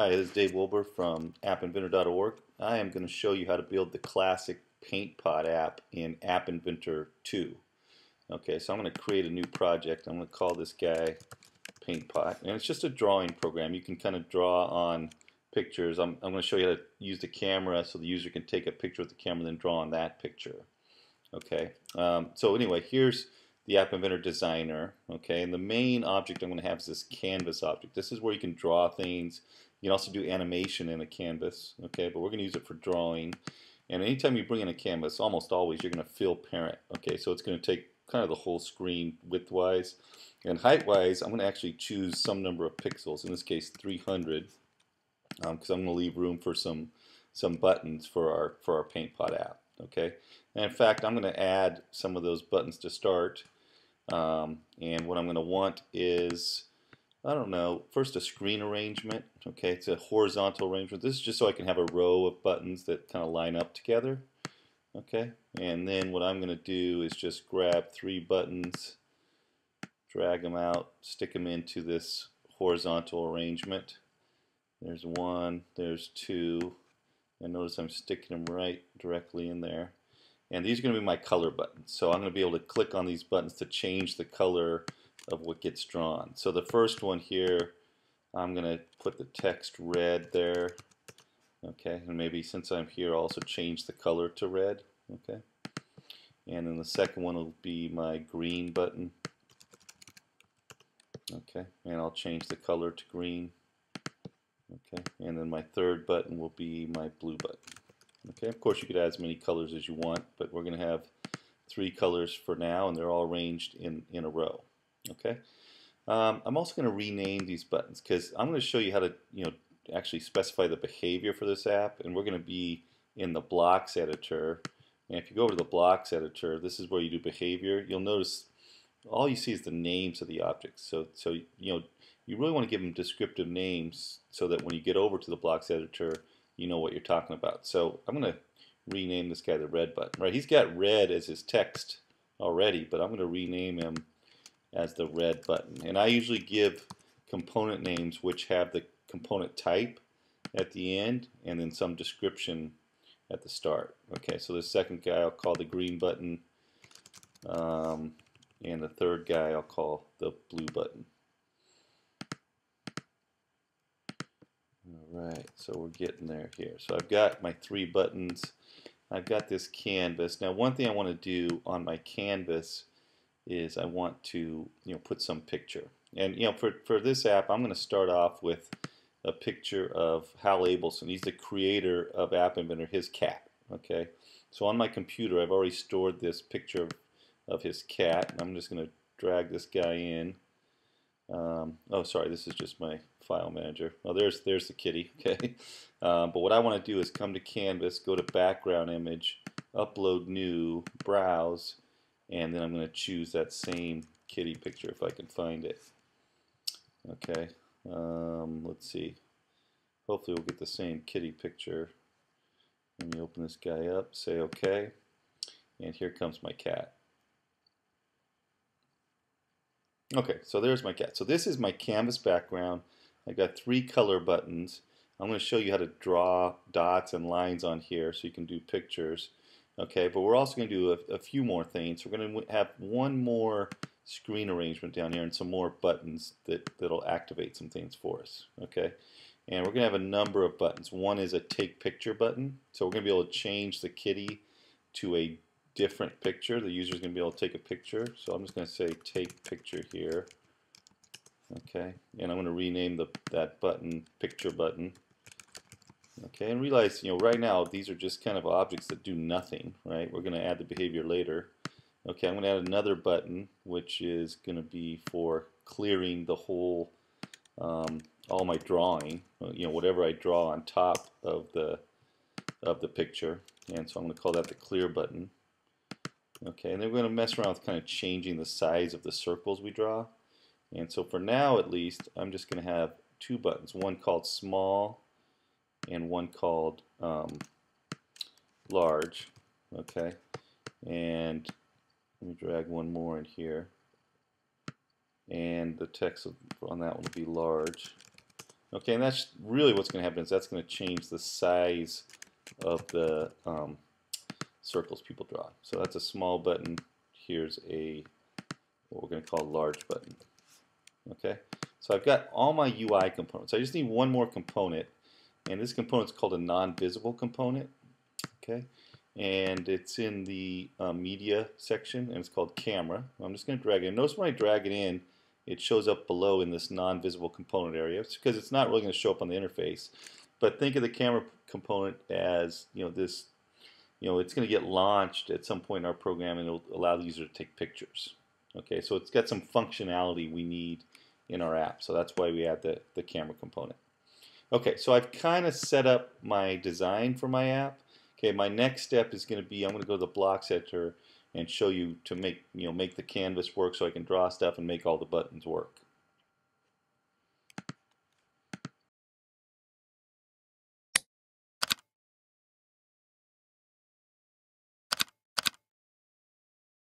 Hi, this is Dave Wolber from appinventor.org. I am going to show you how to build the classic Paint Pot app in App Inventor 2. Okay, so I'm going to create a new project. I'm going to call this guy Paint Pot. And it's just a drawing program. You can kind of draw on pictures. I'm going to show you how to use the camera so the user can take a picture with the camera and then draw on that picture. Okay, so anyway, here's the App Inventor designer, okay, and the main object I'm going to have is this canvas object. This is where you can draw things. You can also do animation in a canvas, okay, but we're going to use it for drawing. And anytime you bring in a canvas, almost always you're going to fill parent, okay, so it's going to take kind of the whole screen width-wise. And height-wise, I'm going to actually choose some number of pixels, in this case 300, because I'm going to leave room for some buttons for our Paint Pot app, okay. And in fact, I'm going to add some of those buttons to start. And what I'm going to want is, I don't know, first a screen arrangement. Okay, it's a horizontal arrangement. This is just so I can have a row of buttons that kind of line up together. Okay, and then what I'm going to do is just grab three buttons, drag them out, stick them into this horizontal arrangement. There's one, there's two, and notice I'm sticking them right directly in there. And these are going to be my color buttons. So I'm going to be able to click on these buttons to change the color of what gets drawn. So the first one here, I'm going to put the text red there. Okay, and maybe since I'm here, I'll also change the color to red. Okay, and then the second one will be my green button. Okay, and I'll change the color to green. Okay, and then my third button will be my blue button. Okay, of course you could add as many colors as you want, but we're going to have three colors for now, and they're all arranged in a row. Okay, I'm also going to rename these buttons because I'm going to show you how to, you know, actually specify the behavior for this app, and we're going to be in the blocks editor. And if you go over to the blocks editor, this is where you do behavior. You'll notice all you see is the names of the objects. So you know, you really want to give them descriptive names so that when you get over to the blocks editor, you know what you're talking about. So I'm going to rename this guy the red button. Right? He's got red as his text already, but I'm going to rename him as the red button. And I usually give component names which have the component type at the end and then some description at the start. Okay, so the second guy I'll call the green button, and the third guy I'll call the blue button. Alright, so we're getting there here. So I've got my three buttons. I've got this canvas. Now one thing I want to do on my canvas is I want to, you know, put some picture. And you know, for this app, I'm going to start off with a picture of Hal Abelson. He's the creator of App Inventor, his cat. Okay. So on my computer, I've already stored this picture of his cat. I'm just going to drag this guy in. Oh, sorry, this is just my file manager. Oh, there's the kitty. Okay, but what I want to do is come to Canvas, go to Background Image, Upload New, Browse, and then I'm going to choose that same kitty picture if I can find it. Okay, let's see. Hopefully we'll get the same kitty picture. Let me open this guy up, say OK, and here comes my cat. Okay, so there's my cat. So this is my canvas background. I've got three color buttons. I'm going to show you how to draw dots and lines on here so you can do pictures. Okay, but we're also going to do a few more things. We're going to have one more screen arrangement down here and some more buttons that'll activate some things for us. Okay, and we're going to have a number of buttons. One is a take picture button. So we're going to be able to change the kitty to a different picture. The user's going to be able to take a picture, so I'm just going to say take picture here. Okay, and I'm going to rename that button picture button. Okay, and realize, you know, right now these are just kind of objects that do nothing, right? We're going to add the behavior later. Okay, I'm going to add another button which is going to be for clearing the whole, all my drawing, you know, whatever I draw on top of the picture, and so I'm going to call that the clear button. Okay, and then we're going to mess around with kind of changing the size of the circles we draw. And so for now, at least, I'm just going to have two buttons, one called small and one called large. Okay, and let me drag one more in here. And the text on that one will be large. Okay, and that's really what's going to happen, is that's going to change the size of the circles people draw. So that's a small button. Here's a, what we're going to call a large button. Okay, so I've got all my UI components. I just need one more component, and this component is called a non-visible component. Okay, and it's in the media section, and it's called camera. I'm just going to drag it in. Notice when I drag it in, it shows up below in this non-visible component area. It's because it's not really going to show up on the interface. But think of the camera component as, you know, this, you know, it's going to get launched at some point in our program, and it'll allow the user to take pictures. Okay, so it's got some functionality we need in our app. So that's why we add the camera component. Okay, so I've kind of set up my design for my app. Okay, my next step is going to be, I'm going to go to the blocks editor and show you to make the canvas work so I can draw stuff and make all the buttons work.